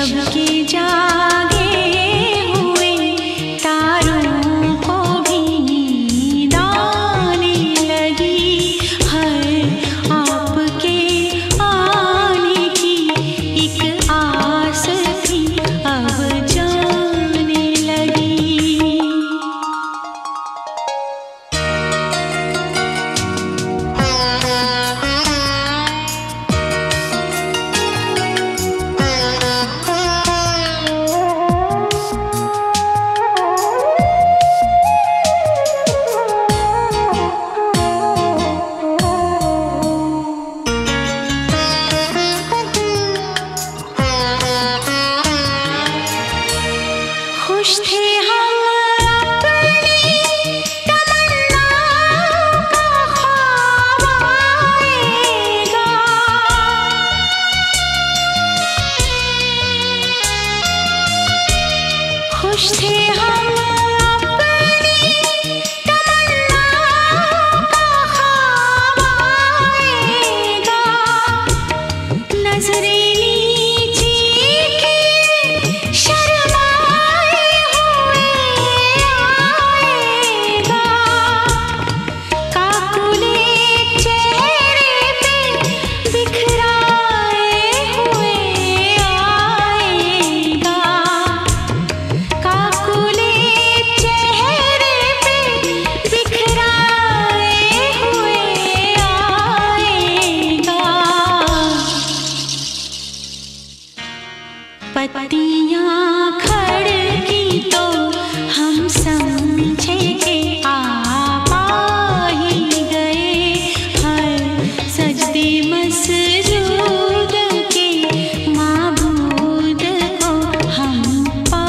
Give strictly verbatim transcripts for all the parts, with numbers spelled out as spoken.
शबके जागे हुए तारों को भी नींद आने लगी। हर आपके आने की एक आस थी अब जाने लगी। खुश थे हम अपनी तमन्ना का ख्वाब आएगा, खुश थे हम अपनी तमन्ना का ख्वाब आएगा। नजरें पत्तियाँ खड़की तो हम समझे के आप आ ही गए। हर सजदे मसरूद के माबूद को हम पा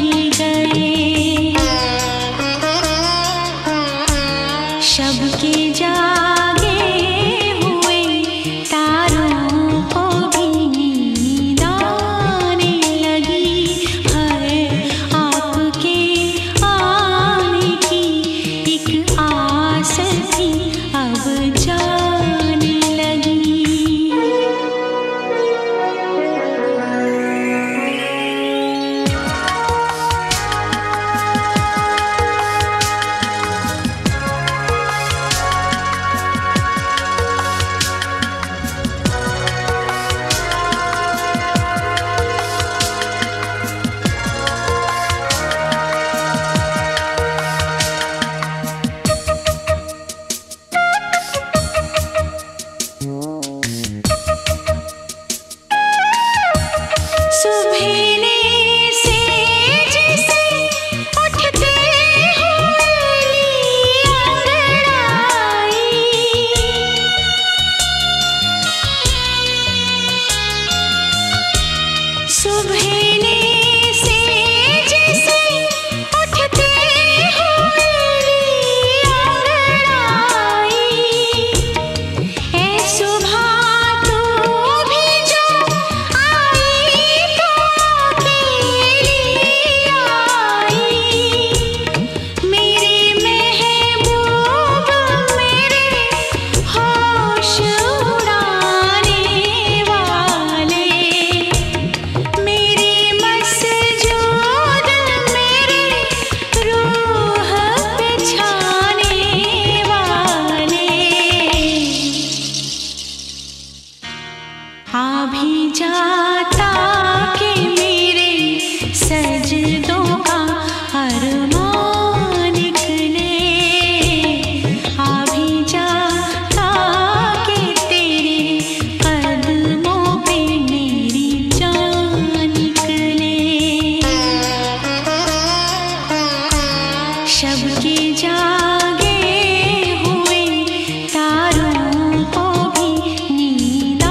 ही गए। शबके जागे हुए तारों को भी भी जाता के मेरे सजदों का अरमान निकले। आ भी जाता के तेरे कदमों पे मेरी जान निकले। शबके जागे हुए तारों को भी नींद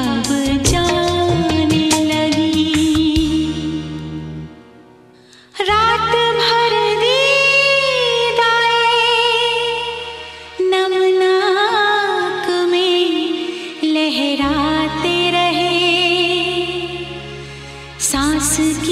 अब जाने लगी। रात भर दीदाए नमनाक में लहराते रहे, सांस की